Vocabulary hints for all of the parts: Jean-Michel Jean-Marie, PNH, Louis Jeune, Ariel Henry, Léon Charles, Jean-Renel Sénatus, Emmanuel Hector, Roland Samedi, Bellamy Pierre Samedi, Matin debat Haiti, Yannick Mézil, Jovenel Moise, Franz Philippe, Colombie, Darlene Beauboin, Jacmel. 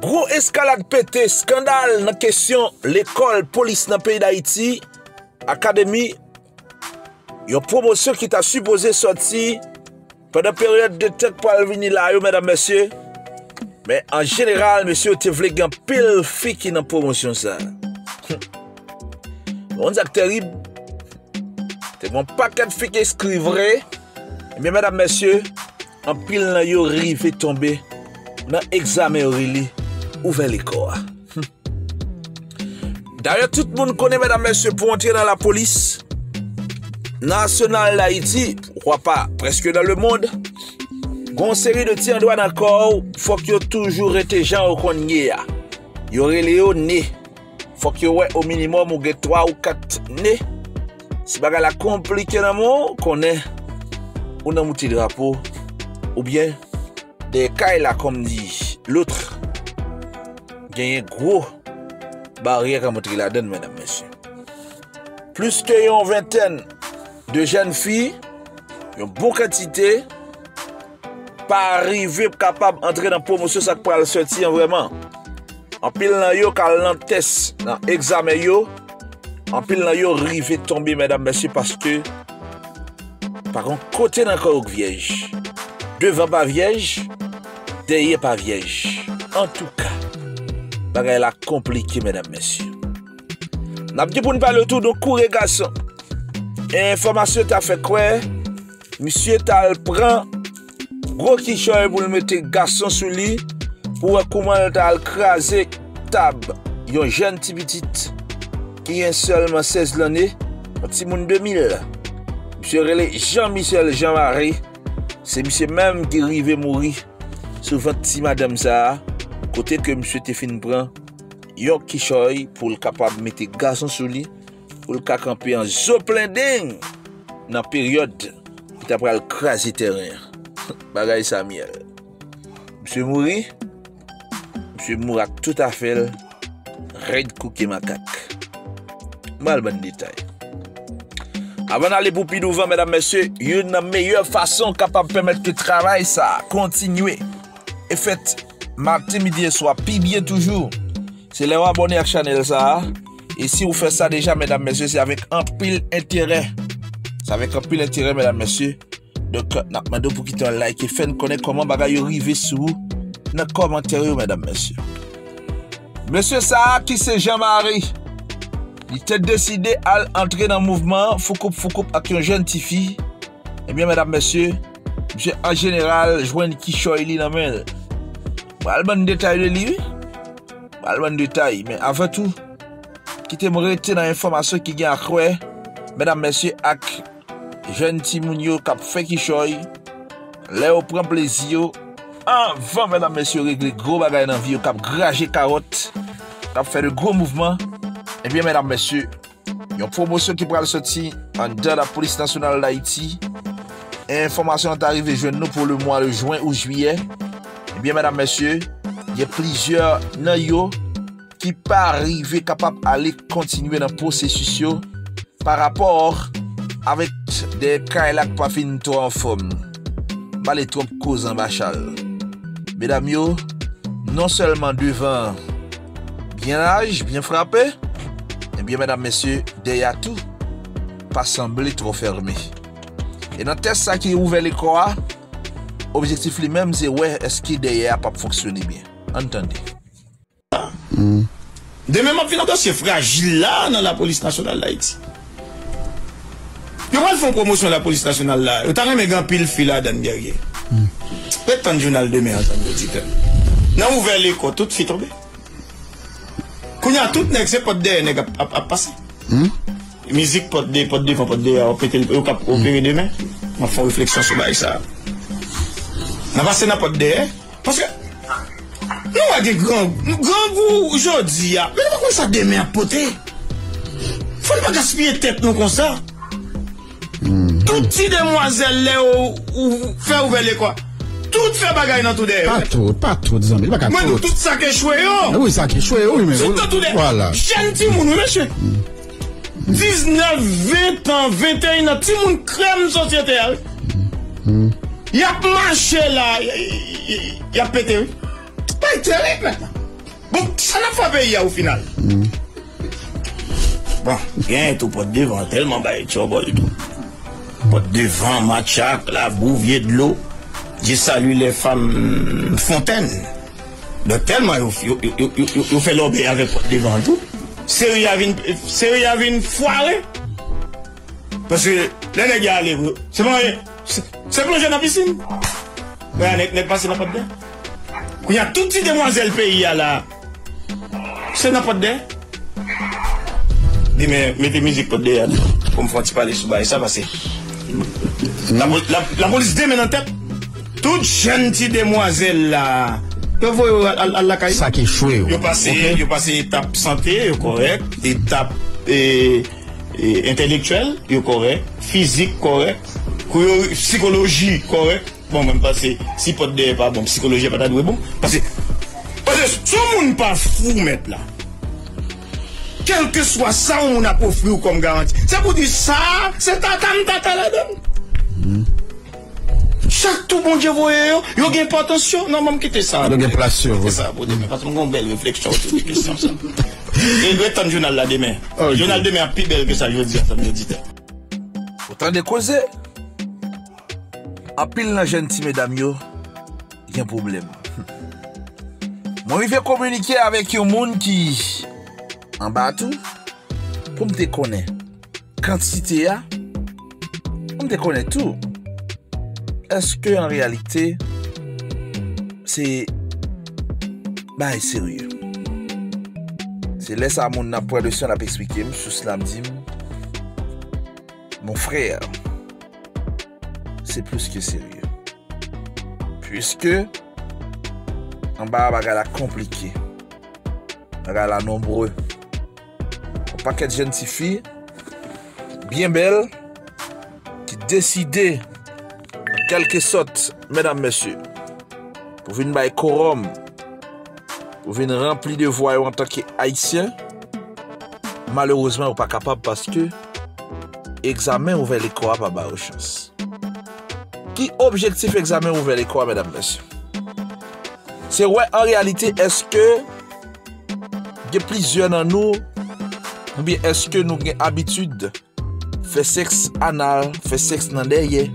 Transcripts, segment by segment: Gros escalade pété, scandale dans question l'école police dans le pays d'Haïti, académie, une promotion qui t'a supposé sortir pendant période de tête pour venir là, mesdames, messieurs. Mais en général, monsieur, tu veux gagner pile fille qui dans promotion ça. On dit que terrible. Tu bon paquet de filles qui inscrivraient. Mais mesdames, messieurs, en pile là, yo rivé tomber dans examen Aurélie. Ouvert les corps. D'ailleurs, tout le monde connaît, mesdames, messieurs, pour entrer dans la police nationale d'Haïti, pourquoi pas, presque dans le monde, une série de tiens droit dans le corps, il faut que toujours été gens au congé. Il y aurait les nez. Il faut que au minimum, ou 3 ou 4 nez. Si bagarre la compliqué dans mon, qu'on est, ou dans mon petit drapeau, ou bien, des cailles là, comme dit l'autre. Une gros barrière à montrer la donne, mesdames, messieurs. Plus que une vingtaine de jeunes filles, une bonne quantité, pas arrivé capable d'entrer dans la promotion, ça peut le sortir vraiment. En pile dans yo, dans test, dans l'examen yo, en pile dans yo, arrivé tomber, mesdames, messieurs, parce que, par contre, côté dans le vierge, devant pas vierge, derrière pas vierge. En tout cas, bagay la compliqué, mesdames, messieurs. N'a dit pour ne pas le tout, donc courez, garçon. Information t'a fait quoi? Monsieur t'a prend gros quichon pour le mettre garçon sous lui pour comment t'a crasé tab. Yon jeune petit petite qui a seulement 16 l'année, un petit monde 2000. Monsieur relais Jean-Michel Jean-Marie, c'est monsieur même qui arrivait mourir sur votre petit madame ça. Côté que monsieur Téphine prend, yon kishoy pour le capable mettre garçon sous lui, pour le camper en zo plein dingue, dans la période où tu as pris le craser terrain. Bagay sa miel. Monsieur mouri, monsieur moura tout à fait, red cookie macaque. Mal bon détail. Avant d'aller pour plus devant, mesdames, messieurs, yon la meilleure façon capable permettre que travail ça continue. Et faites matin, midi et soir, puis bien toujours. C'est les abonnés à la chaîne ça. Et si vous faites ça déjà, mesdames, messieurs, c'est avec un pile intérêt. C'est avec un pile intérêt, mesdames, messieurs. Donc, n'a pas pour quitter un like et faire connaître comment bagaille arriver sur vous dans le commentaire, mesdames, messieurs. Monsieur ça, qui c'est Jean-Marie? Il était décidé à entrer dans le mouvement Foucoup avec une jeune petite fille. Eh bien, mesdames, messieurs, monsieur en général, joindre Kishoyli dans le pas le détail de lui, pas le détail, mais avant tout, quittez me rester dans l'information qui vient à croire, mesdames, messieurs, avec jeune Timounio qui a fait qui choy, là on prend plaisir, avant, mesdames, messieurs, régler gros bagages dans la vie, qui a gragé carotte, qui a fait de gros mouvements, et bien, mesdames, messieurs, il y a une promotion qui pourra sortir en dehors de la police nationale d'Haïti, information est arrivée, je nous pour le mois de juin ou juillet. Bien, mesdames, messieurs, il y a plusieurs nayo qui pas arrivé capable d'aller continuer dans le processus par rapport avec des cas qui pas fini en forme. Pas les trompes causes en bachal. Mesdames, yo, non seulement devant bien âge, bien frappé, et bien, mesdames, messieurs, derrière tout, pas semblé trop fermé. Et dans le test ça qui ouvre les corps, objectif lui-même, c'est ouais, est-ce qu'il derrière pas fonctionner bien? Entendez. De même, on a un dossier fragile là dans la police nationale d'Haïti. Ils font promotion de la police nationale là. Ils ont mis un pile fil là dans le derrière. Peut-être un journal de mer, en tant qu'auditeur. Ils ont ouvert l'école, tout fait tomber. Quand il y a tout, c'est pas de derrière à passer. Musique, pas de derrière, on peut opérer demain. On fait réflexion sur ça. On va se n'a pas de derrière. Parce que nous avons des grands goûts aujourd'hui. Mais pourquoi ça demain à poter? Faut pas gaspiller tête non comme ça. Tout petit demoiselle là ou faire ouvrir les quoi. Tout fait bagaille dans tout derrière. Pas tout des amis. Moi tout ça qui est choué. Oui, ça qui est choué, oui, mais voilà. Jeune petit monde, monsieur. 19, 20 ans, 21 ans, petit monde crème société. Il y a marché là, il y a pété, oui. C'est pas terrible maintenant. Ça n'a pas payé au final. Bon, bien tout pour devant, tellement bah tu vois du tout. Pour devant, Machac, la Bouvier de l'eau. Je salue les femmes fontaines. Donc tellement ils fait l'obé avec pour devant tout. Sérieux, il y avait une foirée. Parce que les gars, c'est bon, c'est plongé dans la piscine. Mais n'est pas c'est n'importe quoi. Il y a toute petite demoiselle pays là. C'est n'importe quoi. Dis mais mettez musique pour derrière. Comme faut tu parler sous bail ça parce que la police demain en tête. Toute gentille demoiselle là. Vous voyez à la caille. Ça qui choué. Yo passé, yo passé étape santé, yo correct, étape intellectuelle, yo correct, physique correct, psychologie correct. Bon, même parce que si pas de pas bon, psychologie pas de bon. Parce que si on ne pas fou mettre là, quel que soit ça, on a pour fou comme garantie. Ça vous dit ça, c'est tata la donne. Chaque tout bon Dieu voyez, il y a une attention. Non, même quitter ça. Il y a une place sur vous. Parce qu'on a une belle réflexion. Il doit être un journal là demain. Le journal demain est plus belle que ça, je veux dire. Autant de causer. En pile dans gentil mesdames yo, il y a un problème. Moi, je vais communiquer avec un monde qui en bas tout pour me déconner. Quantité a, on me déconner tout. Est-ce que en réalité c'est bah sérieux? C'est laisse à mon point de vue on a expliqué sur cela me dit mon frère. C'est plus que sérieux. Puisque, en bas, il y a compliqué. Il y a nombreux. Un paquet de jeunes filles, bien belles, qui décidaient, en quelque sorte, mesdames, messieurs, pour venir à Corom, pour venir remplir de voix en tant qu'Haïtien, malheureusement, on n'est pas capable parce que l'examen ouvert l'école n'a pas de chance. Qui objectif examen ouvert l'école, mesdames, messieurs? C'est ouais, en réalité, est-ce que il y a plusieurs dans nous, ou bien est-ce que nous avons l'habitude de faire sexe anal, faire sexe dans derrière?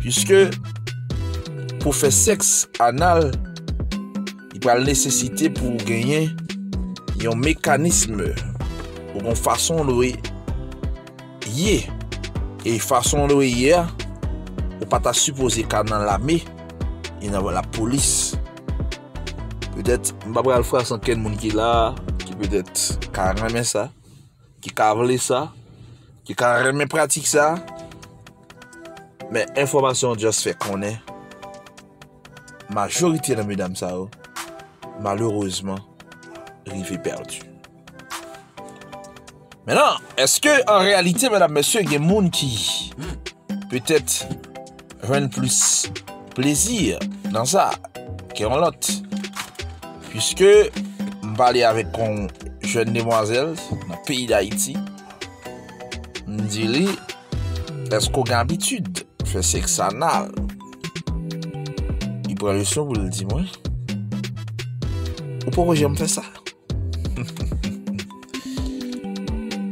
Puisque pour faire sexe anal, il va nécessiter pour gagner un mécanisme, ou une façon de l'oyer. Et façon de l'oyer, ou pas ta supposé qu'il dans l'armée, il y a la police. Peut-être, je ne vais pas le faire sans quelqu'un qui est là, qui peut-être remet ça, qui cavale ça, qui remet pratique ça. Mais information juste fait qu'on est. Majorité de mesdames, ça, malheureusement, rivé perdu. Maintenant, est-ce que en réalité, mesdames, messieurs, il y a des gens qui peut-être rendre plus plaisir dans ça qu'en l'autre? Puisque je parlais avec une jeune demoiselle dans le pays d'Haïti, je me disais, est-ce qu'on a l'habitude de faire sexe anal? Il prend le son pour le dire, moi, pourquoi j'aime faire ça?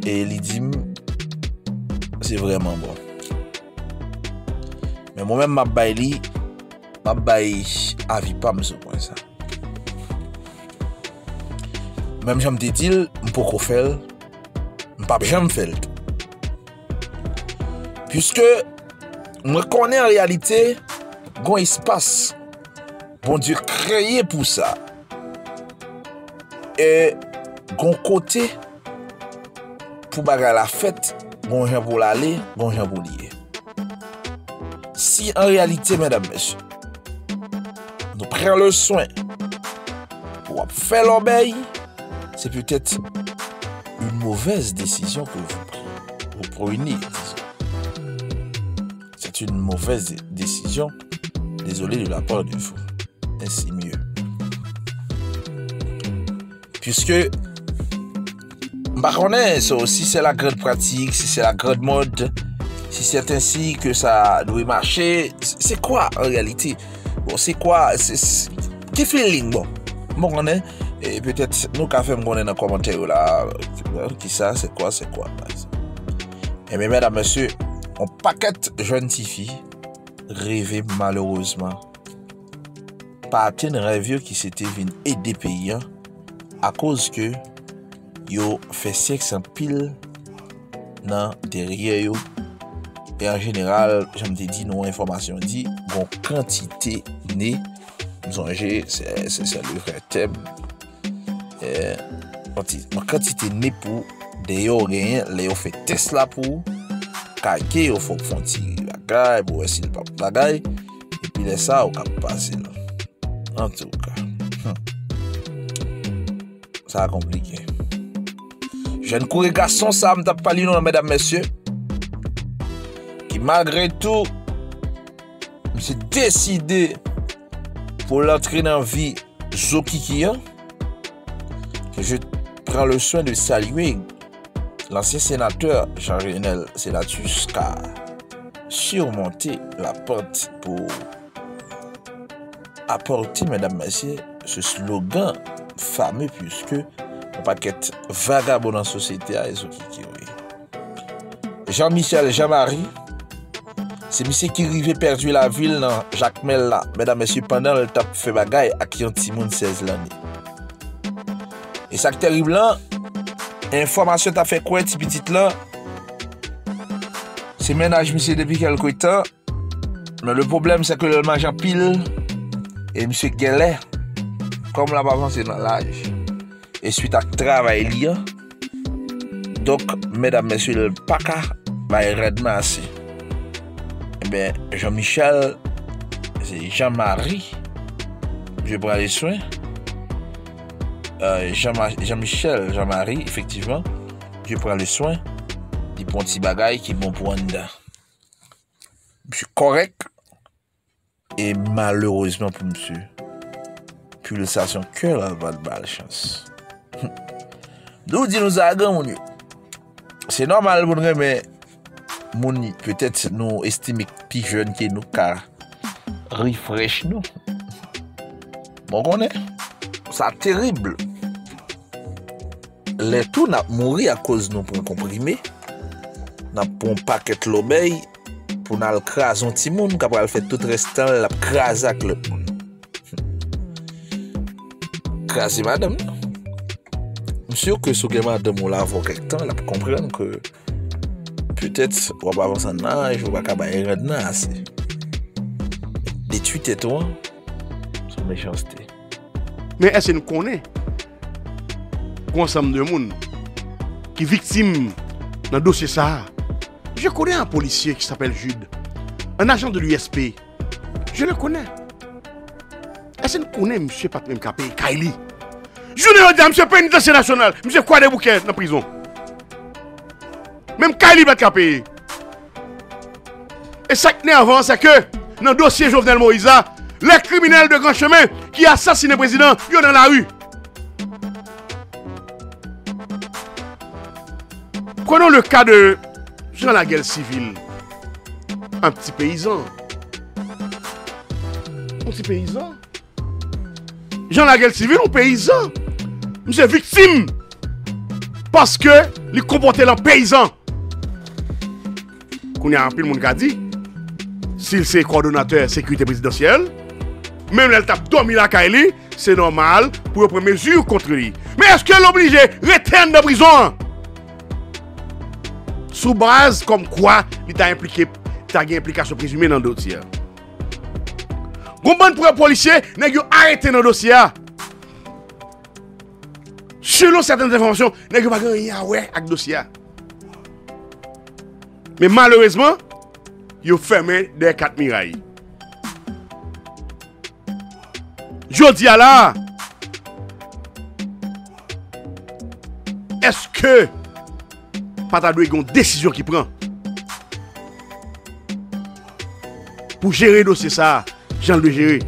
Et il dit, c'est vraiment bon. Mais moi-même, je suis avis pas sur point ça. Même si je me dis, je ne peux pas faire, je ne peux jamais faire. Puisque je connais en réalité un espace bon Dieu créé pour ça. Et un côté pour bagarre la fête, bon gens pour l'aller, bon gens pour lier. Si en réalité, mesdames, messieurs, nous prenons le soin pour faire l'obéir, c'est peut-être une mauvaise décision que vous prenez. C'est une mauvaise décision, désolé de la part de vous. Ainsi mieux. Puisque, bah, on est, si c'est la grande pratique, si c'est la grande mode, si c'est ainsi que ça doit marcher, c'est quoi en réalité? Bon, c'est quoi? C'est feeling bon. Bon, on est, Et peut-être nous qu'a fait me connaître dans les commentaires là qui ça c'est quoi et mes mesdames messieurs on paquette jeunes filles rêver malheureusement pas une rêve qui s'était venu aider pays à cause que yo fait sexe en pile dans derrière yo et en général j'aime te dit nos informations dit bon quantité née c'est le vrai thème. Quantité née pour des organes, les fait test là pour caquer au fond la pour essayer le bagage et puis les ça au cap passer là. En tout cas, ça a compliqué. Jeune courrier garçon, ça me tape pas lui non mesdames messieurs, qui malgré tout s'est décidé pour l'entrée dans la vie Zokikia, je prends le soin de saluer l'ancien sénateur Jean-Renel Sénatus qui a surmonté la porte pour apporter, mesdames, messieurs, ce slogan fameux puisque on paquet vagabond dans la société à Zokikia. Jean-Michel Jean-Marie, c'est monsieur qui arrivait perdu la ville dans Jacmel là, mesdames messieurs, pendant le tap fait bagaille à qui ont Timoun 16 l'année. Et ça qui terrible là, information t'a fait quoi, petit petite là? C'est ménage monsieur depuis quelques temps, mais le problème c'est que le mange en pile et monsieur Geller, comme l'a avancé dans l'âge, et suite à travail lié, donc mesdames messieurs le paca va redman assez. Ben Jean-Michel, c'est Jean-Marie, je prends les soins. Jean-Michel, Jean-Marie, effectivement, je prends les soins. Des petits bagailles qui vont pour Anda. Je suis correct. Et malheureusement pour monsieur, pulsation cœur a pas de balle chance. Nous disons nous avons gagné. C'est normal pour nous, mais peut-être nous estimons plus jeunes que nous car refresh nous. Bon, on est, ça terrible. Les tout n'a mouru à cause de nous pour comprimer. N'a pour paquet l'obéi pour nous craser un petit monde qu'après le fait tout restant la craser avec le monde. Craser madame. Monsieur que ce que madame on l'a vu quelque temps, la comprendre que peut-être, on va avancer en âge, on va pas faire de nage. Les tweets et toi, c'est une méchanceté. Mais est-ce que nous connaissons un ensemble de monde qui est victime dans le dossier ça? Je connais un policier qui s'appelle Jude, un agent de l'USP. Je le connais. Est-ce que nous connaissons M. Pat Mkapé, Kylie? Je ne dis pas M. Pénitentiaire National, M. Kouade Bouquet dans la prison. Même Kylie va être payé. Et ça qui est avant, c'est que dans le dossier Jovenel Moïse, les criminels de grand chemin qui assassinent le président, ils sont dans la rue. Prenons le cas de Jean la guerre civile. Un petit paysan. Un petit paysan. Jean la guerre civile, un paysan. Monsieur victime. Parce que il comportait l'un paysan. Qu'on y a un peu de monde qui a dit, s'il c'est coordonnateur sécurité présidentielle, même elle tape dormi la Kaili, c'est normal pour prendre mesure contre lui. Mais est-ce qu'elle est obligée de retourner dans prison? Sous base comme quoi il a impliqué, il a une implication présumée dans le dossier. Combien de policiers n'ont arrêté dans le dossier? Selon certaines informations, n'ont pas gagné avec le dossier. Mais malheureusement, ils ont fermé des 4 mirailles. Je dis à là, est-ce que Patadou a une décision qui prend pour gérer le dossier ça, Jean le gérer?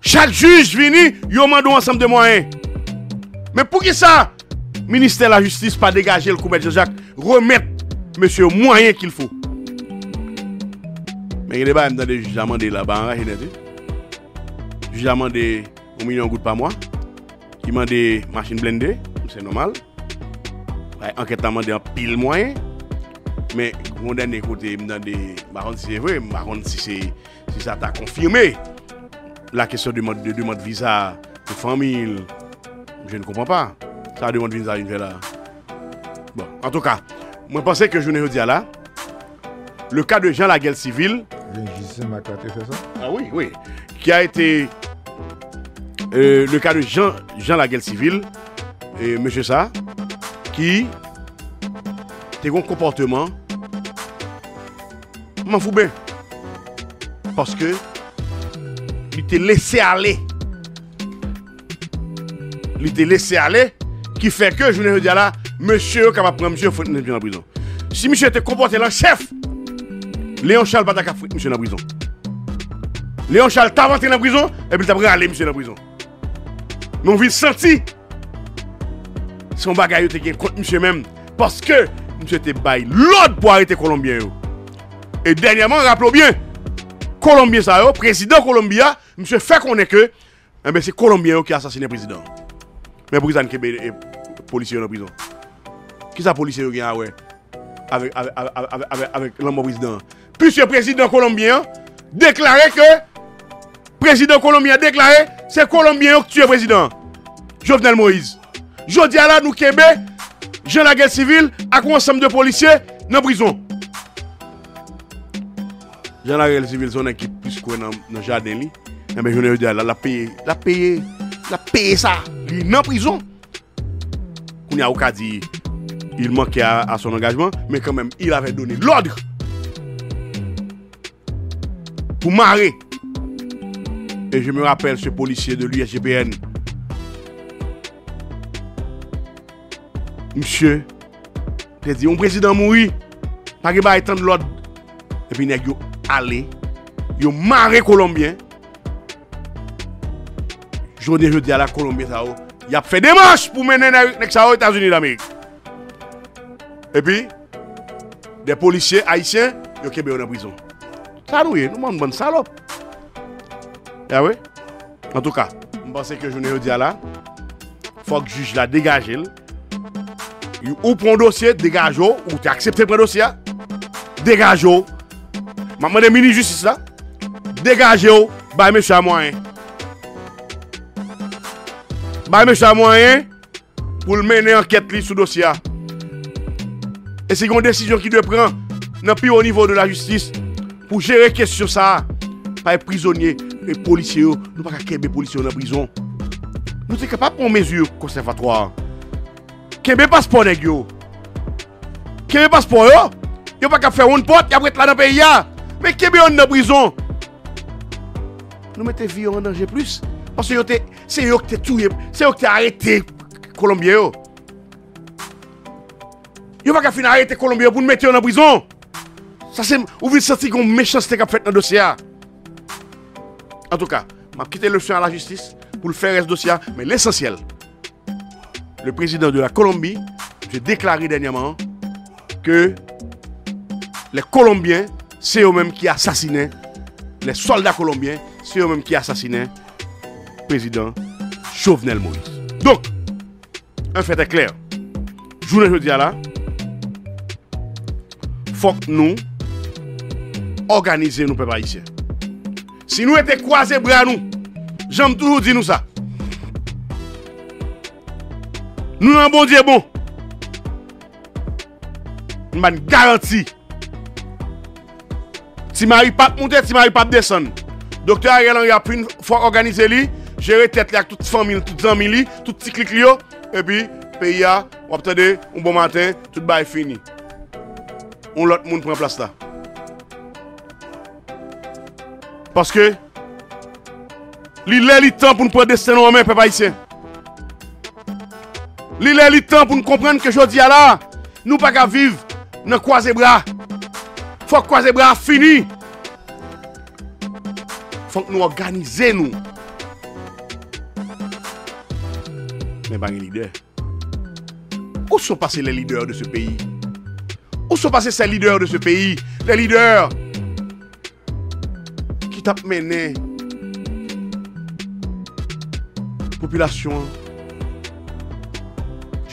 Chaque juge vient, il demande un ensemble de moyens. Mais pour qui ça, le ministère de la Justice n'a pas dégagé le coupé de Jean-Jacques, remettre monsieur, moyen qu'il faut. Mais il y a des juges amendés là-bas, juges amendés 1 million de gouttes par mois, qui m'a des machines blindées, c'est normal. Enquête a demandé un pile moyen. Mais mon dernier côté, si c'est vrai, si ça t'a confirmé la question de demande de visa pour famille, je ne comprends pas. Ça demande visa une là. Bon, en tout cas, moi je pense que je ne dis pas là. Le cas de Jean Laguel Civil. Ah oui, oui. Qui a été le cas de Jean Laguel Civil, monsieur ça, qui a un comportement. M'en fous bien. Parce que il était laissé aller. Il était laissé aller. Qui fait que, je ne dis là, monsieur, qui va prendre monsieur, il faut mettre en prison. Si monsieur était comporté en chef, Léon Charles n'a pas fait monsieur en prison. Léon Charles t'a rentré en prison et puis t'a pris aller monsieur en prison. Mais on vit senti son bagage était gain contre monsieur même parce que monsieur était bail l'ordre pour arrêter Colombien. Et dernièrement, rappelons bien, Colombien ça yo, président Colombia, monsieur fait qu'on est que ben c'est Colombien qui a assassiné le président. Mais pour ça ne est policier en prison. Qui ça policier qui a ouais avec l'homme président. Puisque le président colombien déclarait que président colombien déclaré c'est Colombien qui tue le président Jovenel Moïse. Je dis à la nous Québec, Jean la guerre civile avec un ensemble de policiers dans la prison. Jean la guerre civile son équipe plus que dans le jardin. Mais je dis à la payer ça dans prison. On a aucun dit il manquait à son engagement, mais quand même, il avait donné l'ordre pour marrer. Et je me rappelle ce policier de l'USGPN. Monsieur, il a dit, mon président mourit, pas qu'il va étendre l'ordre. Et puis, il est allé, il a marré Colombien. Je dis à la Colombien, il a fait des marches pour mener les États-Unis d'Amérique. Et puis, des policiers haïtiens, ils sont en prison. Ça nous est, nous sommes une bonne salope. Eh oui? En tout cas, je pense que je ne dis pas là. Il faut que le juge la dégage. Ou prend un dossier, dégage, ou tu acceptes le dossier, dégage. Je demande à mini-justice là. Dégage, bah monsieur à moyen. Bah monsieur à moyen pour mener enquête sur le dossier. Et c'est une décision qui doit prendre plus au niveau de la justice pour gérer la question ça. Pas les prisonniers, les policiers, nous ne pouvons pas qu'il y ait des policiers dans la prison. Nous sommes capables de prendre mesures conservatoires. Qu'il y ait des passeports, les gars. Qu'il y ait des passeports, ils ne peuvent pas faire une porte, ils ne peuvent pas être là dans le pays. Mais qu'il y ait des gens dans la prison. Nous mettons les vies en danger plus. Parce que c'est eux qui ont tué, c'est eux qui ont arrêté les Colombiens. Il n'y a pas qu'à arrêter les Colombiens pour nous mettre en prison. Ça, c'est. Vous voulez sentir qu'on méchanceté qu'a fait dans le dossier. En tout cas, je vais quitter le champ à la justice pour le faire ce dossier. Mais l'essentiel, le président de la Colombie, j'ai déclaré dernièrement que les Colombiens, c'est eux-mêmes qui assassinaient. Les soldats colombiens, c'est eux-mêmes qui assassinaient le président Jovenel Moïse. Donc, un fait est clair. Je vous dis là. Faut que nous organiser nos peuples haïtiens. Si nous étions croisés bras nous, j'aime toujours dire nous ça. Nous avons un bon Dieu bon. Nous avons une garantie. Si Marie pas monter, si Marie pas descendre. Docteur Ariel Henry a pris une fois organisé lui, gérer tête avec toute famille, toute famille, tout petit clic là et puis pays a obtenir un bon matin, tout bail fini. On l'autre monde prend place là. Parce que il est le temps pour nous prendre destin en main, peuple haïtien. Il est le temps pour nous comprendre que jodi a là, nous pas qu'à vivre dans croiser bras. Faut croiser bras fini. Faut que nous organiser nous. Mais pas les leaders. Où sont passés les leaders de ce pays? Où sont passés ces leaders de ce pays? Les leaders qui t'ont mené population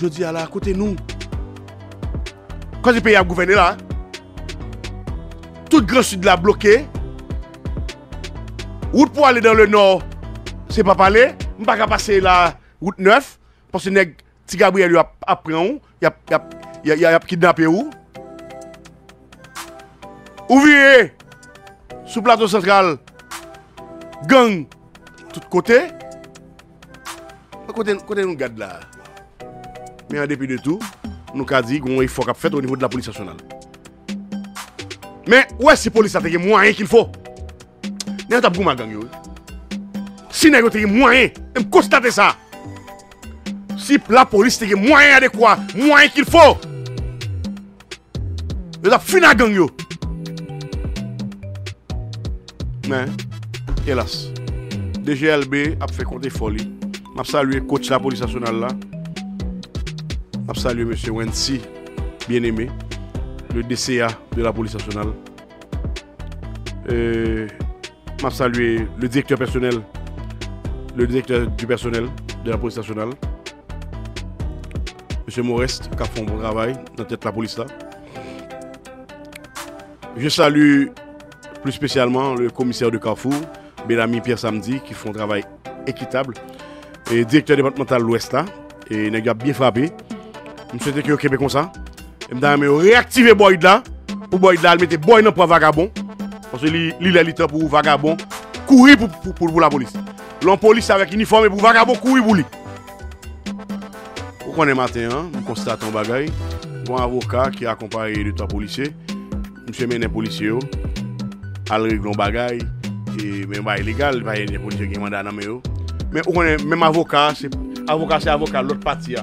je dis à la côté nous. Quand le pays a gouverné là, tout le Grand Sud l'a bloqué. Route pour aller dans le nord, c'est pas parler. Je ne peux pas passer la route 9 parce que le petit Gabriel lui a pris un, il a kidnappé ou. Ouvrier, sous plateau central, gang, tout côté. Côté nous garde là. Mais en dépit de tout, nous avons dit qu'il faut qu'on fasse au niveau de la police nationale. Mais ouais, c'est police, il y a moyen qu'il faut. Nous avons dit gang. Si nous avons moyen, nous constatons ça. Si la police a moyen adéquat, moyen qu'il faut, nous avons fini la gang. Mais, hélas, DGLB a fait compter folie. Je salue le coach de la police nationale là. Je salue M. Wensi, bien-aimé, le DCA de la police nationale. Je salue le directeur personnel, de la police nationale. M. Morest, qui a fait un bon travail dans la tête de la police là. Je salue plus spécialement le commissaire de Carrefour, Bellamy Pierre Samedi, qui font un travail équitable. Et directeur départemental de l'Ouest là, et il a bien frappé. Je me souhaite qu'il y ait un Québec comme ça. Je me réactiver Boyd là, pour Boyd là, mettre Boyd pour vagabond. Parce que l'île est là pour vagabond, courir pour la police. L'on police avec uniforme pour vagabond, courir pour lui. Pour qu'on est matin, nous constatons bagaille. Bon avocat qui a accompagné deux trois policiers. Monsieur Ménin policier, à régler un bagaille, et même pas illégal, il y a des policiers qui ont mandat dans le. Mais on est même avocat, c'est avocat l'autre partie.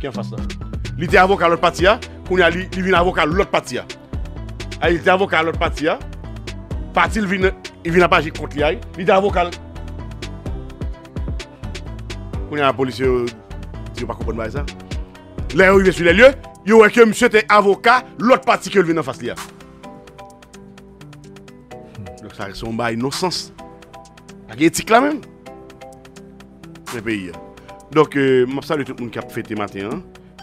Qui en face là? Il était avocat l'autre partie, il vient avocat l'autre partie. Il était avocat l'autre partie, il vient pas agir contre lui. Il était avocat. On a un policier qui ne comprend pas ça. Là, il vient sur les lieux, il voit que monsieur était avocat l'autre partie qui vient en face là. Donc ça ressemble à innocence. Il y a éthique là même. Pays. Donc, je salue tout le monde qui a fêté matin.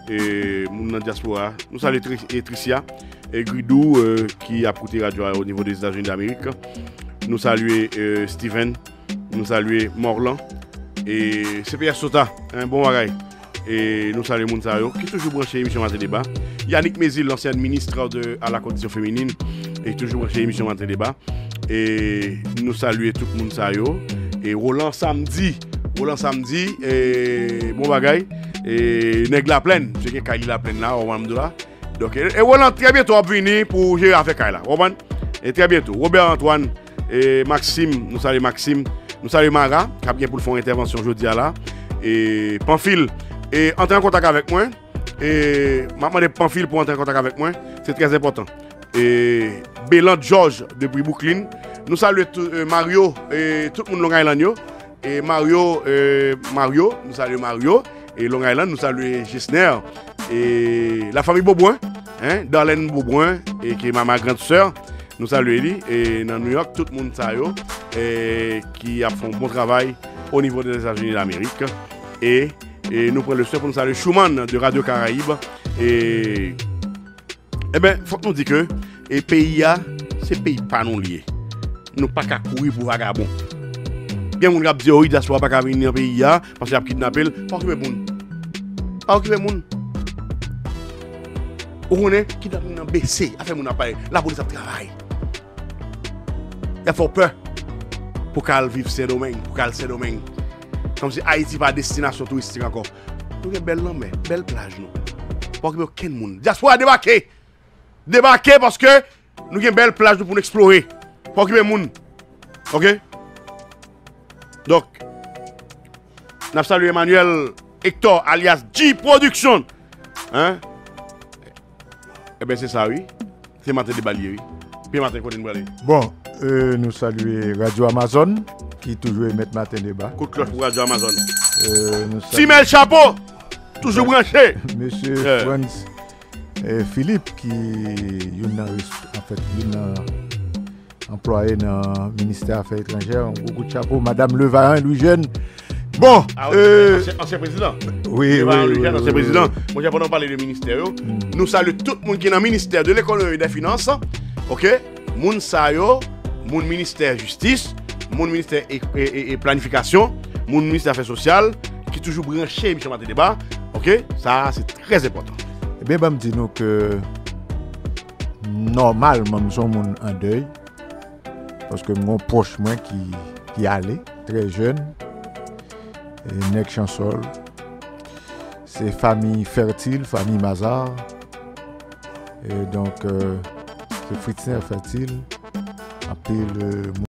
Et mon dans la diaspora. Nous saluons Tricia et Gridou qui a coûté radio au niveau des États-Unis d'Amérique. Nous saluons Steven. Nous saluons Morlan. Et CPS Sota, un bon bagaille. Et nous saluons Mounsayo qui est toujours branché à l'émission Matin Débat. Yannick Mézil, l'ancien ministre à la condition féminine, est toujours branché à l'émission Matin Débat. Et nous saluons tout le monde. Et Roland Samedi. Et bon bagaille et nèg la plaine c'est que Kali la plaine là on va me là donc et Roland très bientôt on venir pour gérer avec Kali là on et très bientôt Robert Antoine et Maxime nous saluons Maxime nous saluons Mara qui a bien pour faire intervention aujourd'hui là et Pamphile et entrer en contact avec moi et m'a demandé Pamphile pour entrer en contact avec moi c'est très important et Bélan Georges depuis Brooklyn nous saluons Mario et tout le monde Long Island. Et Mario, nous saluons Mario. Et Long Island, nous saluons Gisner. Et la famille Beauboin, hein, Darlene Beauboin, et qui est ma grande soeur, nous saluons lui. Et dans New York, tout le monde salue, et qui a fait un bon travail au niveau des États-Unis d'Amérique. Et nous prenons le soin pour nous saluer Schumann de Radio Caraïbes. Et eh bien, il faut que nous disions que les pays, c'est pays pas non liés. Nous pas qu'à courir pour vagabond. Bien mon gars dit oui d'asseoir pas qu'à venir pays là parce qu'il a kidnappé pas occuper moun on est kidnappé dans BC a fait mon appareil la police a travaillé il a fait peur pour qu'elle vive ses domaines comme si Haïti pas destination touristique encore nous est belle mer belle plage non pas occuper aucun moun d'asseoir débarquer parce que nous une belle plage pour explorer pas occuper moun OK. Donc, nous saluons Emmanuel Hector alias G Production. Hein? Eh bien, c'est ça, oui. C'est Matin Débat, oui. Puis Matin Débat. Bon, nous saluons Radio Amazon, qui toujours émet Matin Débat. Coup de cloche pour Radio Amazon. Simel Chapeau, toujours branché. Monsieur Franz Philippe, qui est un employé dans le ministère des Affaires étrangères, beaucoup de chapeaux. Madame Levarin, Louis Jeune, Bon, ancien président. Oui, oui. Ancien président. Moi, j'ai pas parlé de ministère. Nous saluons tout le monde qui est dans le ministère de l'économie et des finances. OK? Moun sa yo, moun ministère justice, mon ministère et planification, mon ministère affaires sociales, qui est toujours branché, Michel Maté Débat. OK? Ça, c'est très important. Eh bien, je dis que normalement, nous sommes en deuil. Parce que mon proche, moi, qui allait, très jeune, Nek Chansol, c'est famille fertile, famille Mazar. Et donc, c'est Fritzner fertile, appelé le